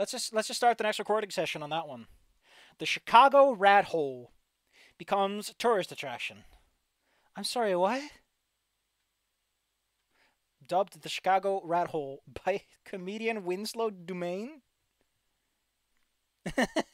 Let's just start the next recording session on that one. The Chicago rat hole becomes a tourist attraction. I'm sorry, what? Dubbed the Chicago rat hole by comedian Winslow Dumain. The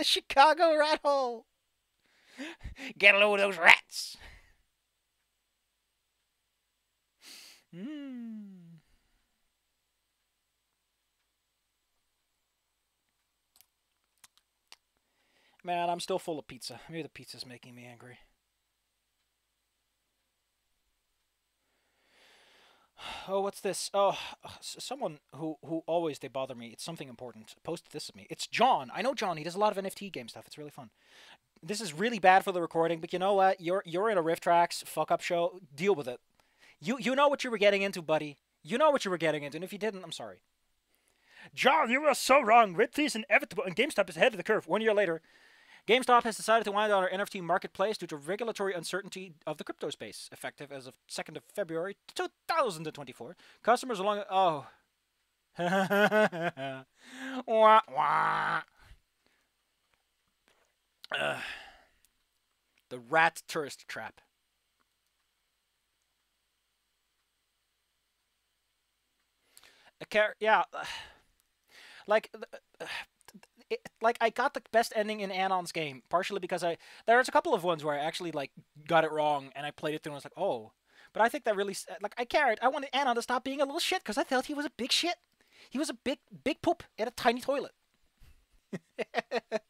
Chicago rat hole. Get a load of those rats. Man, I'm still full of pizza. Maybe the pizza's making me angry. Oh, what's this? Oh, someone who always, they bother me. It's something important. Post this to me. It's John. I know John. He does a lot of NFT game stuff. It's really fun. This is really bad for the recording, but you know what? You're in a Riff Trax fuck-up show. Deal with it. You know what you were getting into, buddy. You know what you were getting into, and if you didn't, I'm sorry. John, you were so wrong. Ripley's inevitable, and GameStop is ahead of the curve. 1 year later, GameStop has decided to wind down our NFT marketplace due to regulatory uncertainty of the crypto space. Effective as of 2nd of February, 2024. Customers along... Oh. Wah, wah. The rat tourist trap. Yeah. Like I got the best ending in Anon's game, partially because there's a couple of ones where I actually like got it wrong and I played it through and I was like, oh, but I think that really like I cared. I wanted Anon to stop being a little shit because I felt he was a big shit. He was a big poop in a tiny toilet.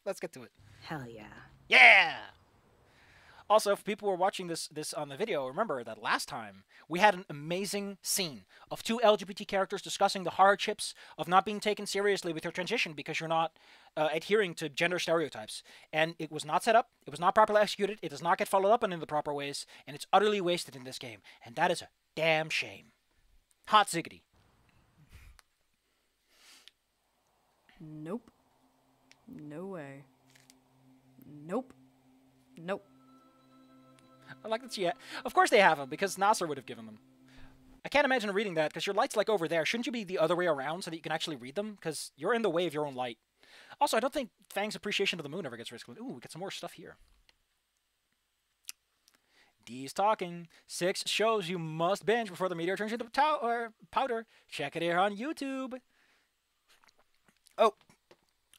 Let's get to it. Hell yeah. Yeah. Also, if people were watching this on the video, remember that last time we had an amazing scene of two LGBT characters discussing the hardships of not being taken seriously with your transition because you're not adhering to gender stereotypes. And it was not set up. It was not properly executed. It does not get followed up in the proper ways. And it's utterly wasted in this game. And that is a damn shame. Hot ziggity. Nope. No way. Nope. Nope. I like that she had... Of course they have them, because Nasser would have given them. I can't imagine reading that, because your light's, like, over there. Shouldn't you be the other way around so that you can actually read them? Because you're in the way of your own light. Also, I don't think Fang's appreciation to the moon ever gets ridiculed. Ooh, we get some more stuff here. D's talking. 6 shows you must binge before the meteor turns into powder. Check it here on YouTube. Oh.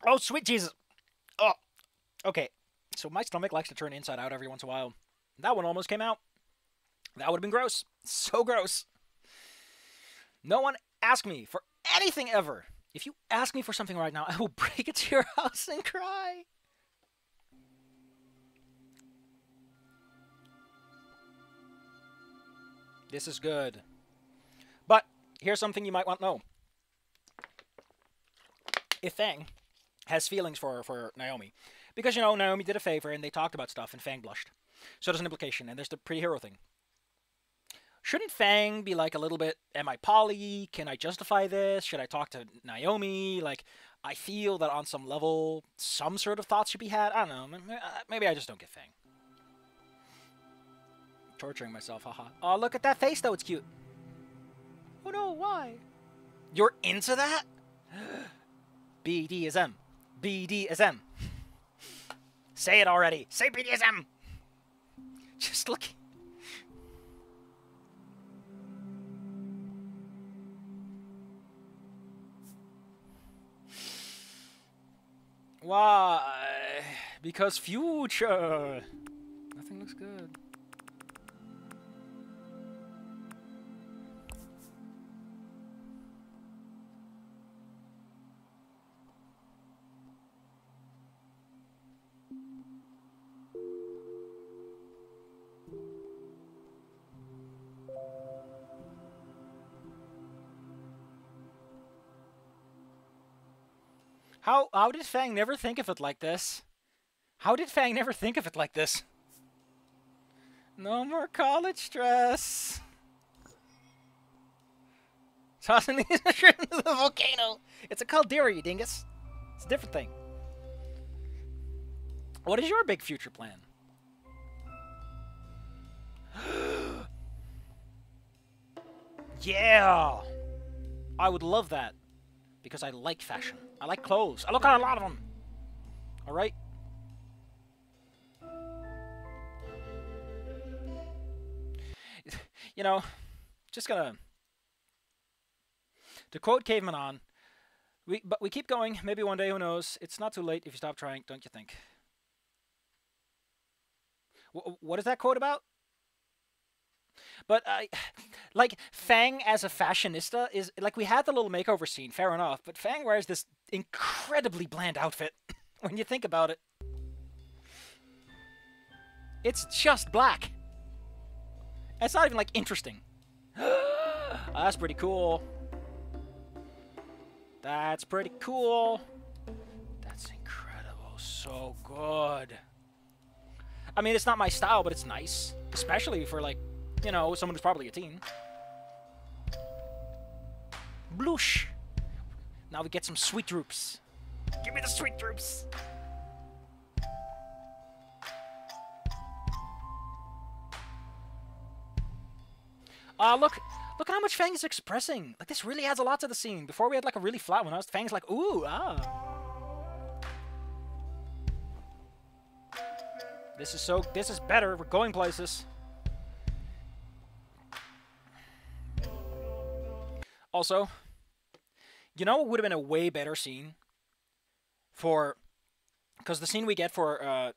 Oh, sweet Jesus. Oh. Okay. So my stomach likes to turn inside out every once in a while. That one almost came out. That would have been gross. So gross. No one ask me for anything ever. If you ask me for something right now, I will break into your house and cry. This is good. But here's something you might want to know. If Fang has feelings for Naomi, because, you know, Naomi did a favor and they talked about stuff and Fang blushed. So there's an implication, and there's the pretty hero thing. Shouldn't Fang be like a little bit, am I poly? Can I justify this? Should I talk to Naomi? Like, I feel that on some level, some sort of thoughts should be had. I don't know. Maybe I just don't get Fang. Torturing myself, haha. Oh, look at that face, though. It's cute. Oh, no, why? You're into that? BDSM. BDSM. Say it already. Say BDSM. Just look. Why? Because future. Nothing looks good. How did Fang never think of it like this? How did Fang never think of it like this? No more college stress. Tossing these mushrooms into the volcano. It's a caldera, you dingus. It's a different thing. What is your big future plan? Yeah! I would love that. because I like fashion. I like clothes. I look at a lot of them. All right? You know, just gonna... To quote Caveman On, but we keep going. Maybe one day, who knows? It's not too late if you stop trying, don't you think? What is that quote about? But like Fang as a fashionista is like, we had the little makeover scene, fair enough, but Fang wears this incredibly bland outfit when you think about it. It's just black. It's not even like interesting. Oh, that's pretty cool. That's pretty cool. That's incredible. So good. I mean, it's not my style, but it's nice, especially for like, you know, someone who's probably a teen. Bloosh! Now we get some sweet droops. Give me the sweet droops! Look at how much Fang is expressing. Like, this really adds a lot to the scene. Before we had like a really flat one, Fang's like, ooh, This is so, this is better, we're going places. Also, you know what would have been a way better scene for... Because the scene we get for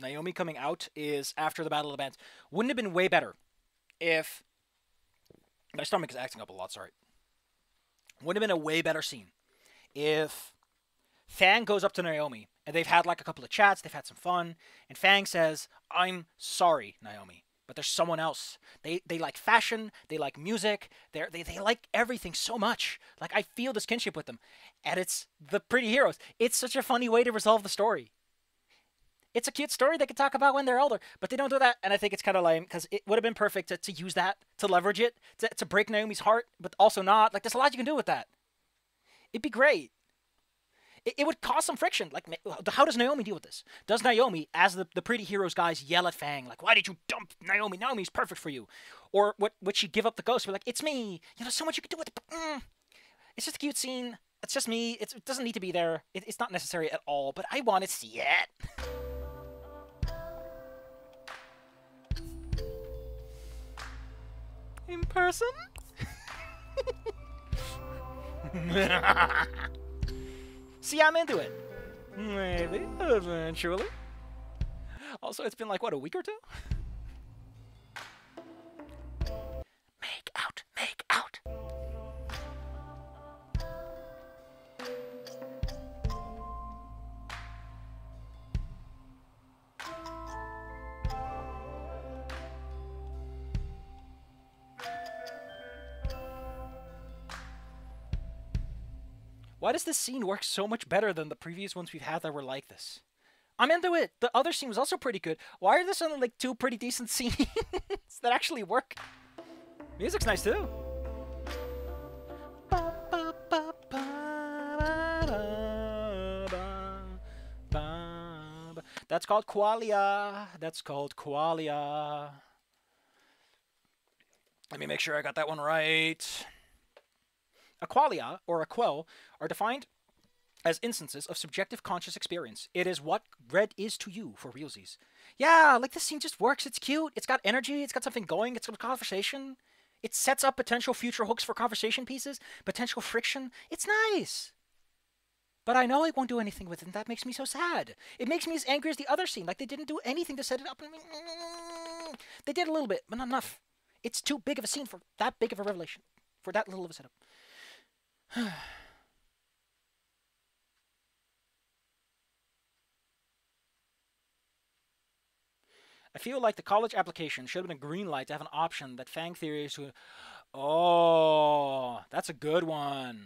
Naomi coming out is after the Battle of the Bands. Wouldn't have been way better if... My stomach is acting up a lot, sorry. Wouldn't have been a way better scene if Fang goes up to Naomi, and they've had like a couple of chats, they've had some fun, and Fang says, I'm sorry, Naomi. But there's someone else. They like fashion. They like music. They like everything so much. Like, I feel this kinship with them. And it's the pretty heroes. It's such a funny way to resolve the story. It's a cute story they could talk about when they're older. But they don't do that. And I think it's kind of lame. Because it would have been perfect to use that. To leverage it. To break Naomi's heart. But also not. Like, there's a lot you can do with that. It'd be great. It would cause some friction. Like, how does Naomi deal with this? Does Naomi, as the pretty heroes guys, yell at Fang, like, why did you dump Naomi? Naomi's perfect for you. Or would she give up the ghost? Be like, it's me. You know, so much you could do with it. But, it's just a cute scene. It's just me. It doesn't need to be there. It's not necessary at all, but I want to see it. In person? See, I'm into it. Maybe, eventually. Also, it's been like, what, a week or two? Make out, make out. Why does this scene work so much better than the previous ones we've had that were like this? I'm into it! The other scene was also pretty good. Why are there only like two pretty decent scenes that actually work? Music's nice too. That's called Qualia. That's called Qualia. Let me make sure I got that one right. A qualia, or a quell, are defined as instances of subjective conscious experience. It is what red is to you, for realsies. Yeah, like, this scene just works. It's cute. It's got energy. It's got something going. It's got a conversation. It sets up potential future hooks for conversation pieces, potential friction. It's nice. But I know I won't do anything with it, and that makes me so sad. It makes me as angry as the other scene. Like, they didn't do anything to set it up. They did a little bit, but not enough. It's too big of a scene for that big of a revelation, for that little of a setup. I feel like the college application should have been a green light to have an option that Fang Theory is to... Oh, that's a good one.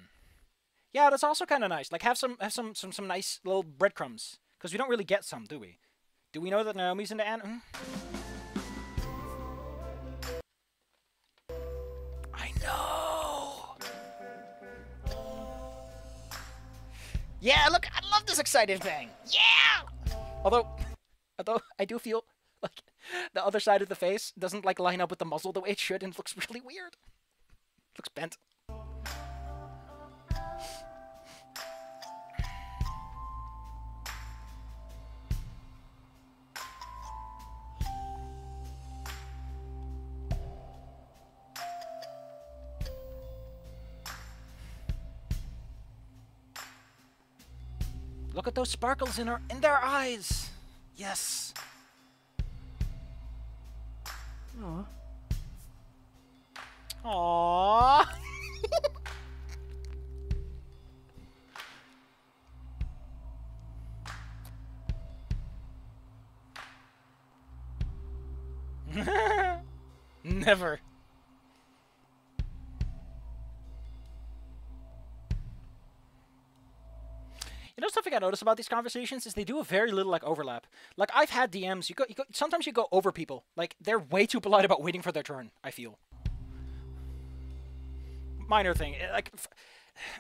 Yeah, that's also kind of nice. Like, have some nice little breadcrumbs. Because we don't really get some, do we? Do we know that Naomi's into anime? I know! Yeah, look, I love this excited thing. Yeah! Although I do feel like the other side of the face doesn't like line up with the muzzle the way it should, and it looks really weird. It looks bent. Look at those sparkles in their eyes. Yes. Aww. Aww. Never. You know, something I notice about these conversations is they do a very little, like, overlap. Like, I've had DMs. You go sometimes you go over people. Like, they're way too polite about waiting for their turn, I feel. Minor thing.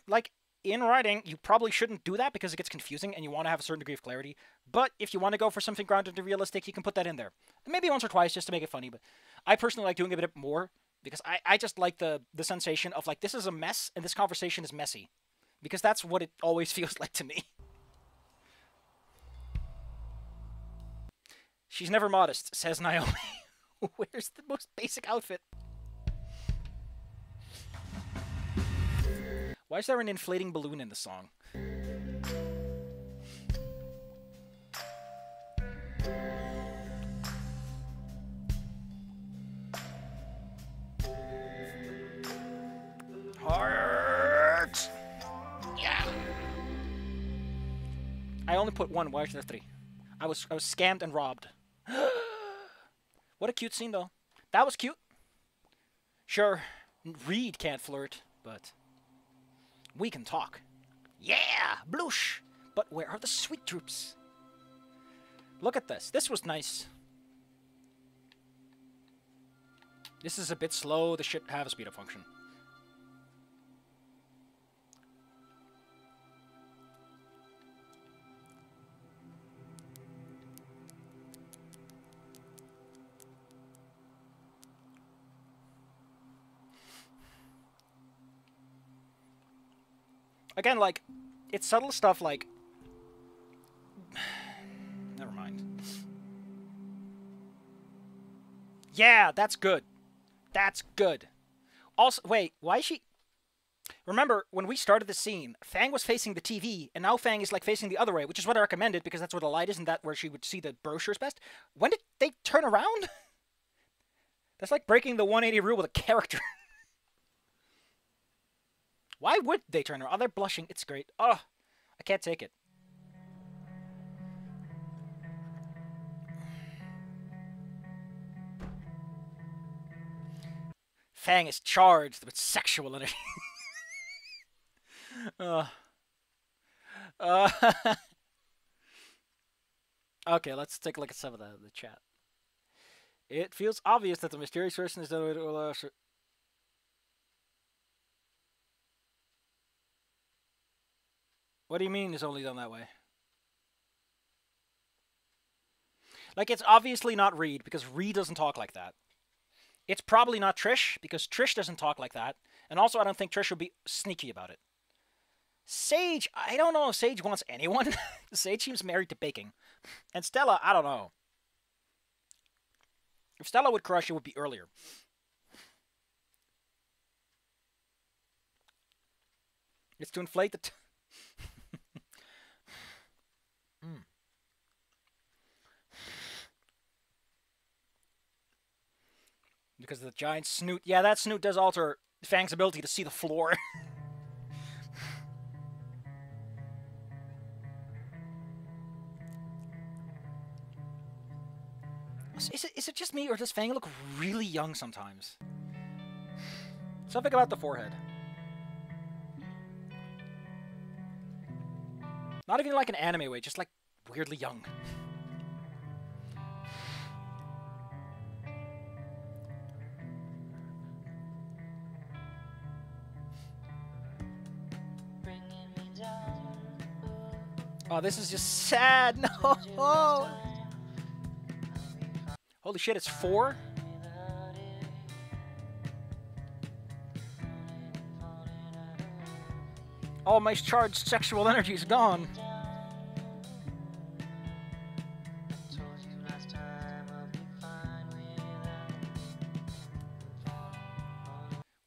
Like, in writing, you probably shouldn't do that because it gets confusing and you want to have a certain degree of clarity. But if you want to go for something grounded and realistic, you can put that in there. Maybe once or twice just to make it funny, but I personally like doing a bit more because I just like the sensation of, like, this is a mess and this conversation is messy. Because that's what it always feels like to me. She's never modest, says Naomi. Where's the most basic outfit? Why is there an inflating balloon in the song? Hearts! Yeah. I only put one. Why is there three? I was scammed and robbed. What a cute scene, though. That was cute. Sure, Reed can't flirt, but we can talk. Yeah, bloosh. But where are the sweet troops? Look at this. This was nice. This is a bit slow. This should have a speed up function. Again, like, it's subtle stuff like... Never mind. Yeah, that's good. That's good. Also, wait, why is she... Remember, when we started the scene, Fang was facing the TV, and now Fang is, like, facing the other way, which is what I recommended, because that's where the light is, and that's where she would see the brochures best. When did they turn around? That's like breaking the 180 rule with a character. Why would they turn around? Oh, they're blushing. It's great. Oh, I can't take it. Fang is charged with sexual energy. Okay, let's take a look at some of the chat. It feels obvious that the mysterious person is the way to... What do you mean it's only done that way? Like, it's obviously not Reed, because Reed doesn't talk like that. It's probably not Trish, because Trish doesn't talk like that. And also, I don't think Trish would be sneaky about it. Sage, I don't know if Sage wants anyone. Sage seems married to baking. And Stella, I don't know. If Stella would crush, it would be earlier. It's to inflate the... Because of the giant snoot. Yeah, that snoot does alter Fang's ability to see the floor. Is it just me, or does Fang look really young sometimes? Something about the forehead. Not even like an anime way, just like weirdly young. Oh, this is just sad. No. Holy shit, it's 4? All my charged sexual energy is gone.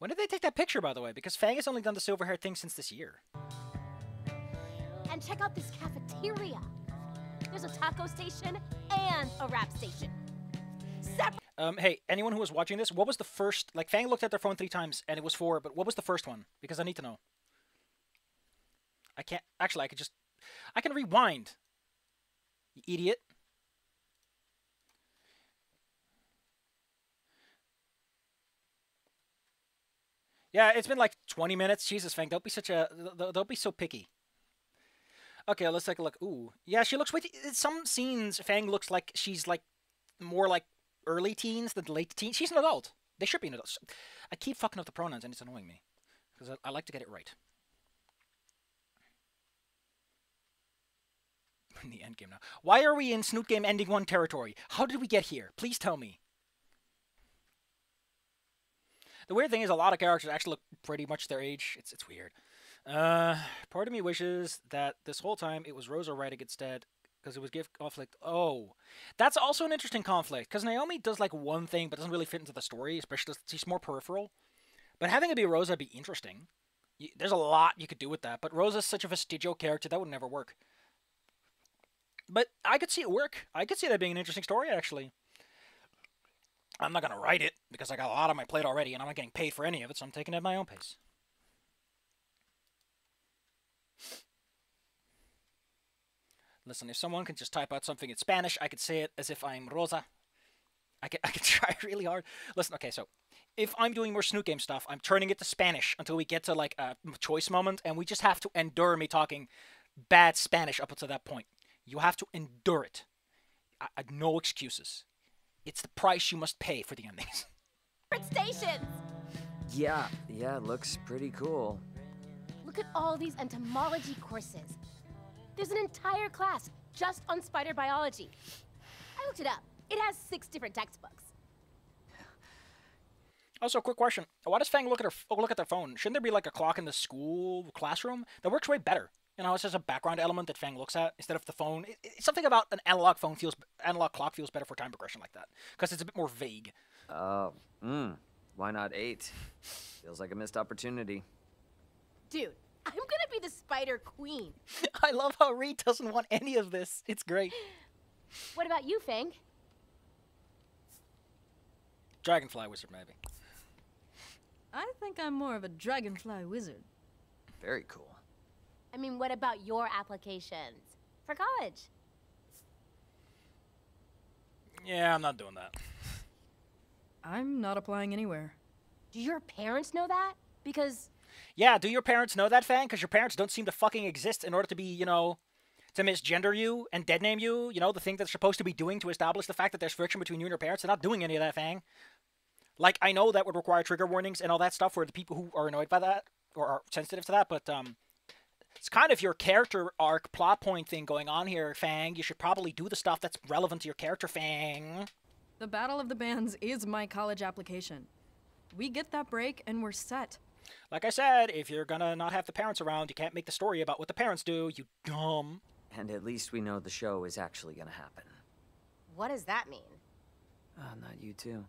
When did they take that picture, by the way? Because Fang has only done the silver hair thing since this year. and check out this cafeteria. There's a taco station and a wrap station. Hey, anyone who was watching this, what was the first... Like, Fang looked at their phone 3 times, and it was 4, but what was the first one? Because I need to know. I can't... Actually, I could just... I can rewind. You idiot. Yeah, it's been like 20 minutes. Jesus, Fang, don't be such a... Don't be so picky. Okay, let's take a look. Ooh. Yeah, she looks... In some scenes, Fang looks like she's, like, more like... early teens than late teens. She's an adult. They should be an adult. I keep fucking up the pronouns, and it's annoying me. Because I like to get it right. We're in the endgame now. Why are we in Snoot Game Ending 1 territory? How did we get here? Please tell me. The weird thing is a lot of characters actually look pretty much their age. It's weird. Part of me wishes that this whole time it was Rosa writing instead. Because it was gift conflict. Oh, that's also an interesting conflict. Because Naomi does like one thing, but doesn't really fit into the story. Especially she's more peripheral. But having it be Rosa would be interesting. There's a lot you could do with that. But Rosa's such a vestigial character that would never work. But I could see it work. I could see that being an interesting story, actually. I'm not gonna write it because I got a lot on my plate already, and I'm not getting paid for any of it, so I'm taking it at my own pace. Listen, if someone can just type out something in Spanish, I could say it as if I'm Rosa. I could try really hard. Listen, okay, so if I'm doing more Snoot Game stuff, I'm turning it to Spanish until we get to, like, a choice moment, and we just have to endure me talking bad Spanish up until that point. You have to endure it. No excuses. It's the price you must pay for the endings. Stations! Yeah, looks pretty cool. Look at all these entomology courses. There's an entire class just on spider biology. I looked it up. It has 6 different textbooks. Also, quick question. Why does Fang look at their phone? Shouldn't there be like a clock in the school classroom? That works way better. You know, it's just a background element that Fang looks at instead of the phone. It's something about an analog phone analog clock feels better for time progression like that. Because it's a bit more vague. Why not 8? Feels like a missed opportunity. Dude. I'm gonna be the spider queen. I love how Reed doesn't want any of this. It's great. What about you, Fang? Dragonfly wizard, maybe. I think I'm more of a dragonfly wizard. Very cool. I mean, what about your applications for college? Yeah, I'm not doing that. I'm not applying anywhere. Do your parents know that? Because... Yeah, do your parents know that, Fang? Because your parents don't seem to fucking exist in order to be, you know, to misgender you and deadname you. You know, the thing that's supposed to be doing to establish the fact that there's friction between you and your parents. They're not doing any of that, Fang. Like, I know that would require trigger warnings and all that stuff for the people who are annoyed by that or are sensitive to that. But it's kind of your character arc plot point thing going on here, Fang. You should probably do the stuff that's relevant to your character, Fang. The Battle of the Bands is my college application. We get that break and we're set. Like I said, if you're gonna not have the parents around, you can't make the story about what the parents do, you dumb. And at least we know the show is actually gonna happen. What does that mean? Not you too.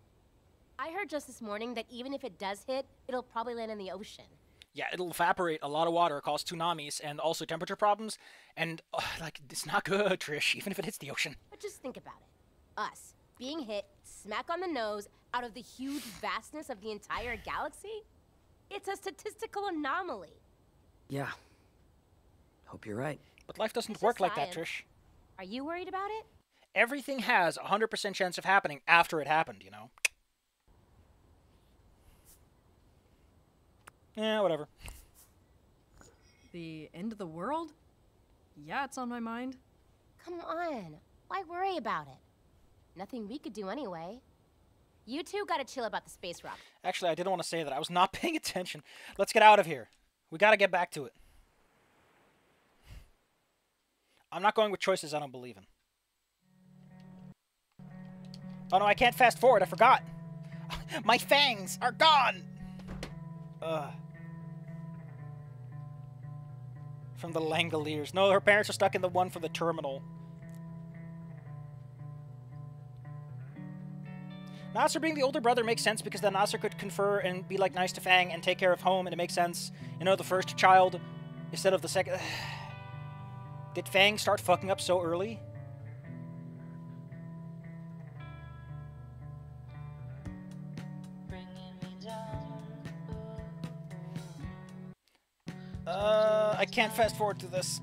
I heard just this morning that even if it does hit, it'll probably land in the ocean. Yeah, it'll evaporate a lot of water, cause tsunamis, and also temperature problems, and, like, it's not good, Trish, even if it hits the ocean. But just think about it. Us, being hit, smack on the nose, out of the huge vastness of the entire galaxy? It's a statistical anomaly. Yeah. Hope you're right. But life doesn't work like that, Trish. Are you worried about it? Everything has a 100% chance of happening after it happened, you know? Yeah, whatever. The end of the world? Yeah, it's on my mind. Come on. Why worry about it? Nothing we could do anyway. You two gotta chill about the space rock. Actually, I didn't want to say that. I was not paying attention. Let's get out of here. We gotta get back to it. I'm not going with choices I don't believe in. Oh no, I can't fast forward. I forgot. My fangs are gone! Ugh. From the Langoliers. No, her parents are stuck in the one from the terminal. Nasser being the older brother makes sense because then Nasser could confer and be, like, nice to Fang and take care of home, and it makes sense. You know, the first child instead of the second. Did Fang start fucking up so early? I can't fast forward to this.